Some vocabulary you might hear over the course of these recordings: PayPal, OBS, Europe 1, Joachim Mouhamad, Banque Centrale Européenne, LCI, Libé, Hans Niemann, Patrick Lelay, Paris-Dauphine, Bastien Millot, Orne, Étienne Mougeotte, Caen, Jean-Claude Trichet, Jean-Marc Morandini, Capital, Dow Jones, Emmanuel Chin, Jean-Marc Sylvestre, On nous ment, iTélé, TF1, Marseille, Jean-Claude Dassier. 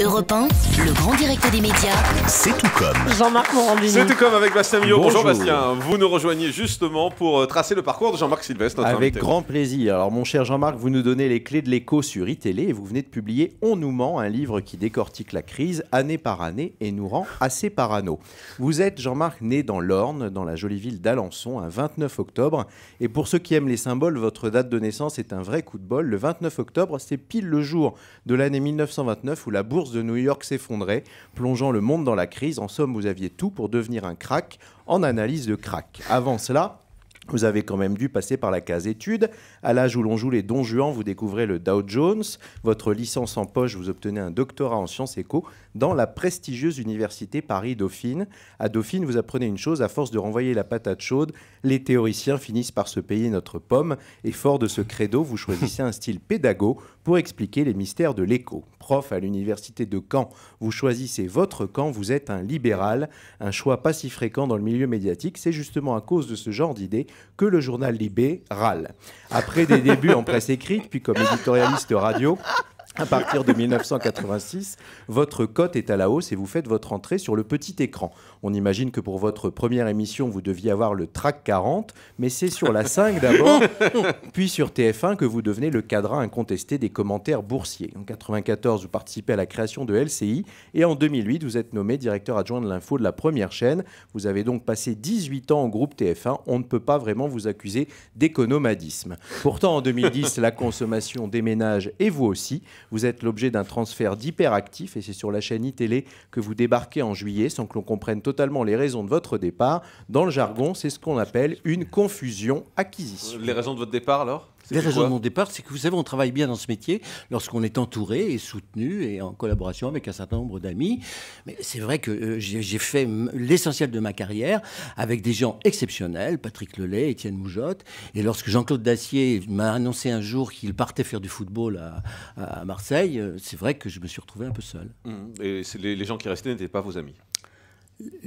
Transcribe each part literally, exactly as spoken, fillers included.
Europe un, le grand direct des médias, c'est tout comme. Jean-Marc Morandini. C'est tout comme avec Bastien Millot. Bonjour. Bonjour Bastien, vous nous rejoignez justement pour tracer le parcours de Jean-Marc Sylvestre. Notre avec invité. Grand plaisir. Alors mon cher Jean-Marc, vous nous donnez les clés de l'écho sur iTélé et vous venez de publier On nous ment, un livre qui décortique la crise année par année et nous rend assez parano. Vous êtes, Jean-Marc, né dans l'Orne, dans la jolie ville d'Alençon, un vingt-neuf octobre. Et pour ceux qui aiment les symboles, votre date de naissance est un vrai coup de bol. Le vingt-neuf octobre, c'est pile le jour de l'année mille neuf cent vingt-neuf où la bourse de New York s'effondrait, plongeant le monde dans la crise. En somme, vous aviez tout pour devenir un crack en analyse de crack. Avant cela, vous avez quand même dû passer par la case études. À l'âge où l'on joue les Don Juan, vous découvrez le Dow Jones. Votre licence en poche, vous obtenez un doctorat en sciences éco dans la prestigieuse université Paris-Dauphine. À Dauphine, vous apprenez une chose, à force de renvoyer la patate chaude, les théoriciens finissent par se payer notre pomme. Et fort de ce credo, vous choisissez un style pédago pour expliquer les mystères de l'éco. Prof à l'université de Caen, vous choisissez votre camp, vous êtes un libéral. Un choix pas si fréquent dans le milieu médiatique, c'est justement à cause de ce genre d'idées que le journal Libé râle. Après des débuts en presse écrite, puis comme éditorialiste radio, à partir de mille neuf cent quatre-vingt-six, votre cote est à la hausse et vous faites votre entrée sur le petit écran. On imagine que pour votre première émission, vous deviez avoir le track quarante, mais c'est sur la cinq d'abord, puis sur T F un que vous devenez le cadre incontesté des commentaires boursiers. En mille neuf cent quatre-vingt-quatorze, vous participez à la création de L C I et en deux mille huit, vous êtes nommé directeur adjoint de l'info de la première chaîne. Vous avez donc passé dix-huit ans au groupe T F un. On ne peut pas vraiment vous accuser d'économadisme. Pourtant, en deux mille dix, la consommation déménage et vous aussi. Vous êtes l'objet d'un transfert d'hyperactifs et c'est sur la chaîne iTélé que vous débarquez en juillet sans que l'on comprenne totalement les raisons de votre départ. Dans le jargon, c'est ce qu'on appelle une confusion-acquisition. Les raisons de votre départ alors ? Les raisons de mon départ, c'est que vous savez, on travaille bien dans ce métier lorsqu'on est entouré et soutenu et en collaboration avec un certain nombre d'amis. Mais c'est vrai que euh, j'ai fait l'essentiel de ma carrière avec des gens exceptionnels, Patrick Lelay, Étienne Mougeotte. Et lorsque Jean-Claude Dassier m'a annoncé un jour qu'il partait faire du football à, à Marseille, c'est vrai que je me suis retrouvé un peu seul. Et les, les gens qui restaient n'étaient pas vos amis ?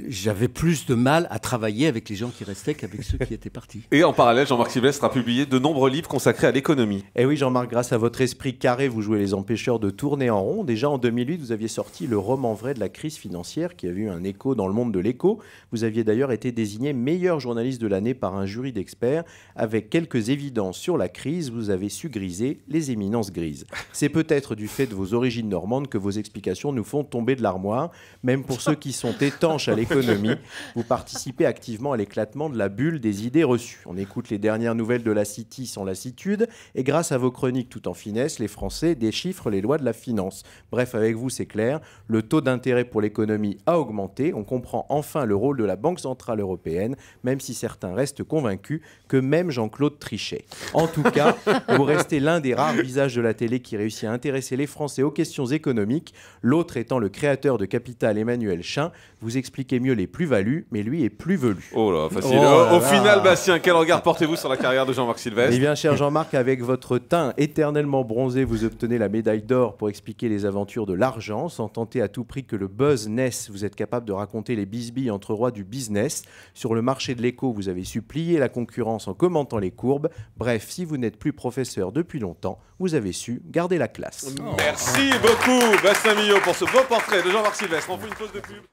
J'avais plus de mal à travailler avec les gens qui restaient qu'avec ceux qui étaient partis. Et en parallèle, Jean-Marc Sylvestre a publié de nombreux livres consacrés à l'économie. Et oui, Jean-Marc, grâce à votre esprit carré, vous jouez les empêcheurs de tourner en rond. Déjà en deux mille huit, vous aviez sorti le roman vrai de la crise financière qui a eu un écho dans le monde de l'écho. Vous aviez d'ailleurs été désigné meilleur journaliste de l'année par un jury d'experts. Avec quelques évidences sur la crise, vous avez su griser les éminences grises. C'est peut-être du fait de vos origines normandes que vos explications nous font tomber de l'armoire, même pour ceux qui sont étanches à l'économie. Vous participez activement à l'éclatement de la bulle des idées reçues. On écoute les dernières nouvelles de la City sans lassitude et grâce à vos chroniques tout en finesse, les Français déchiffrent les lois de la finance. Bref, avec vous, c'est clair, le taux d'intérêt pour l'économie a augmenté. On comprend enfin le rôle de la Banque Centrale Européenne, même si certains restent convaincus que même Jean-Claude Trichet. En tout cas, vous restez l'un des rares visages de la télé qui réussit à intéresser les Français aux questions économiques, l'autre étant le créateur de Capital, Emmanuel Chin. Vous expliquer mieux les plus-values, mais lui est plus velu. Oh là, facile. Oh là Au là final, là. Bastien, quel regard portez-vous sur la carrière de Jean-Marc Sylvestre ? Eh bien, cher Jean-Marc, avec votre teint éternellement bronzé, vous obtenez la médaille d'or pour expliquer les aventures de l'argent. Sans tenter à tout prix que le buzz naisse, vous êtes capable de raconter les bisbilles entre rois du business. Sur le marché de l'éco, vous avez su plier la concurrence en commentant les courbes. Bref, si vous n'êtes plus professeur depuis longtemps, vous avez su garder la classe. Oh. Merci beaucoup, Bastien Millot, pour ce beau portrait de Jean-Marc Sylvestre. On fait une pause de pub.